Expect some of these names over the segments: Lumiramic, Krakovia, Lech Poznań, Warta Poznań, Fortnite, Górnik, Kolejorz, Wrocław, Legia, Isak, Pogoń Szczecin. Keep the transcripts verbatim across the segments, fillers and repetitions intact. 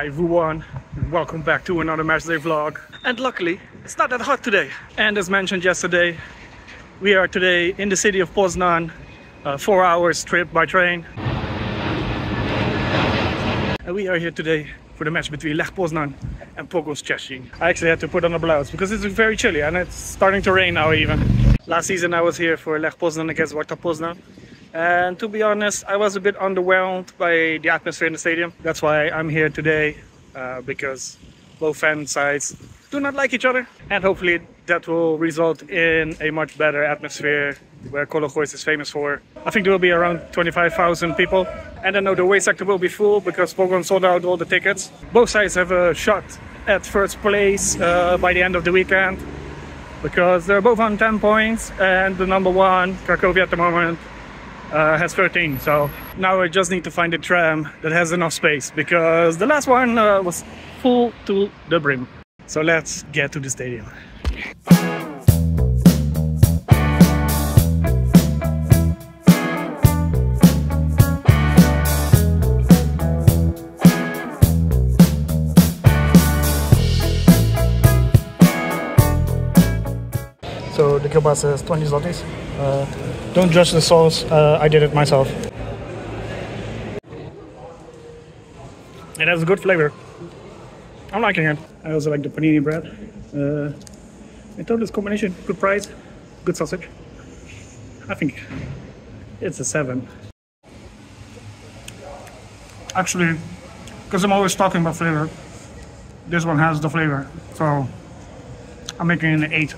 Hi everyone, welcome back to another matchday vlog. And luckily, it's not that hot today. And as mentioned yesterday, we are today in the city of Poznań, a four hours trip by train. And we are here today for the match between Lech Poznań and Pogoń Szczecin. I actually had to put on a blouse because it's very chilly and it's starting to rain now even. Last season I was here for Lech Poznań against Warta Poznań. And to be honest, I was a bit underwhelmed by the atmosphere in the stadium. That's why I'm here today, uh, because both fan sides do not like each other. And hopefully that will result in a much better atmosphere where Kolejorz is famous for. I think there will be around twenty-five thousand people. And I know the away sector will be full because Pogoń sold out all the tickets. Both sides have a shot at first place uh, by the end of the weekend, because they're both on ten points and the number one, Krakovia at the moment, Uh, has thirteen, so now I just need to find a tram that has enough space because the last one uh, was full to the brim. So let's get to the stadium. So the kielbasa says twenty zlotys. Uh, don't judge the sauce, uh, I did it myself. It has a good flavor. I'm liking it. I also like the panini bread. Uh, I thought this combination, good price, good sausage. I think it's a seven. Actually, because I'm always talking about flavor, this one has the flavor, so I'm making it an eight.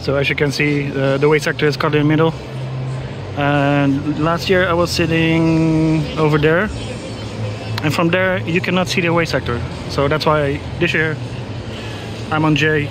So as you can see, uh, the weight sector is cut in the middle. And last year I was sitting over there, and from there you cannot see the weight sector. So that's why this year I'm on J.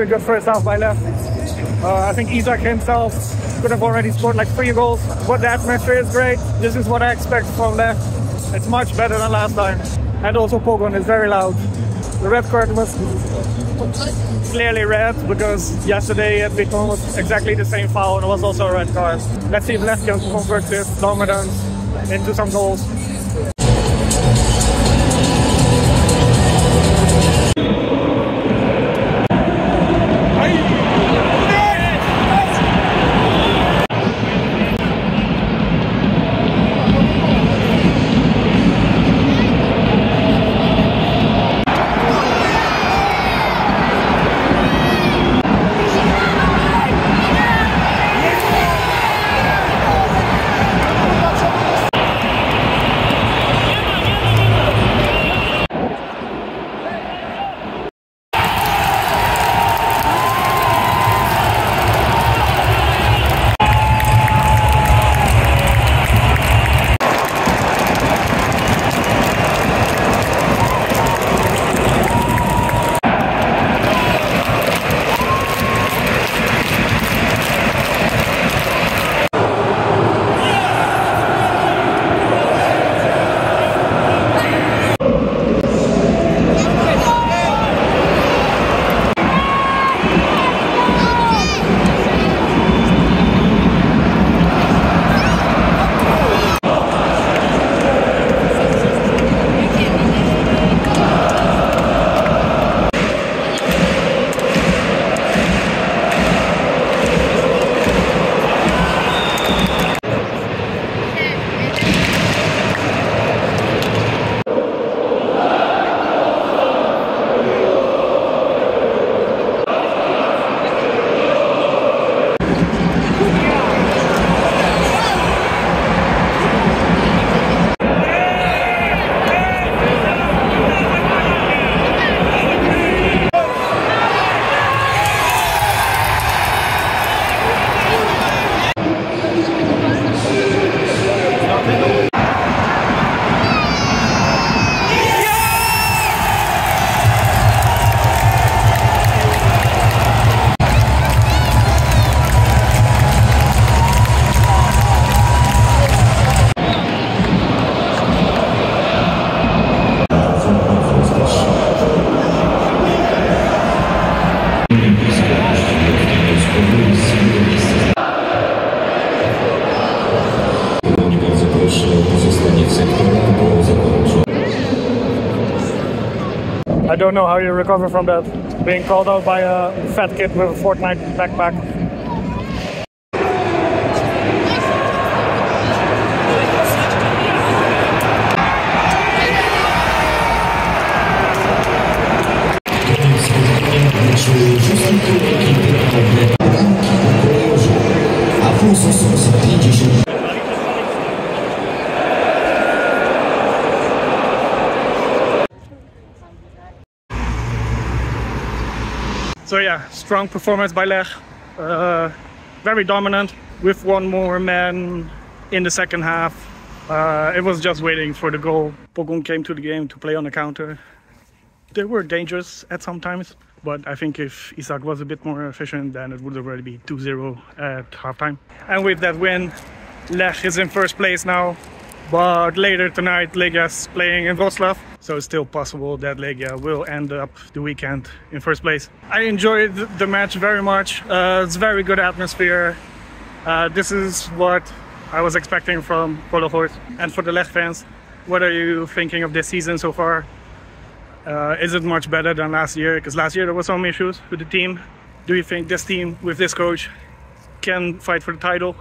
very good first half by Lech. Uh, I think Isak himself could have already scored like three goals. But the atmosphere is great. This is what I expect from Lech. It's much better than last time. And also Pogoń is very loud. The red card was clearly red because yesterday it became almost exactly the same foul and it was also a red card. Let's see if Lech can convert this dominance into some goals. I don't know how you recover from that, being called out by a fat kid with a Fortnite backpack. So yeah, strong performance by Lech, uh, very dominant with one more man in the second half. Uh, it was just waiting for the goal. Pogoń came to the game to play on the counter. They were dangerous at some times, but I think if Isak was a bit more efficient, then it would already be two zero at halftime. And with that win, Lech is in first place now, but later tonight Legia is playing in Wrocław. So it's still possible that Legia will end up the weekend in first place. I enjoyed the match very much. Uh, it's very good atmosphere. Uh, this is what I was expecting from Kolejorz. And for the Lech fans, what are you thinking of this season so far? Uh, is it much better than last year? Because last year there were some issues with the team. Do you think this team with this coach can fight for the title?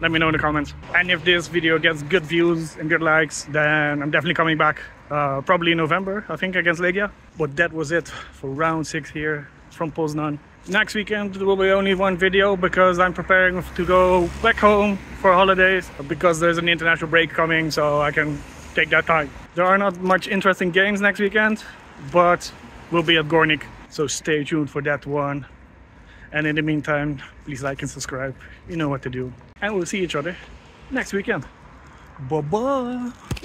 Let me know in the comments. And if this video gets good views and good likes, then I'm definitely coming back. Uh, probably in November, I think, against Legia. But that was it for round six here from Poznań. Next weekend there will be only one video because I'm preparing to go back home for holidays because there's an international break coming, so I can take that time. There are not much interesting games next weekend, but we'll be at Górnik, so stay tuned for that one. And in the meantime, please like and subscribe. You know what to do. And we'll see each other next weekend. Bye-bye!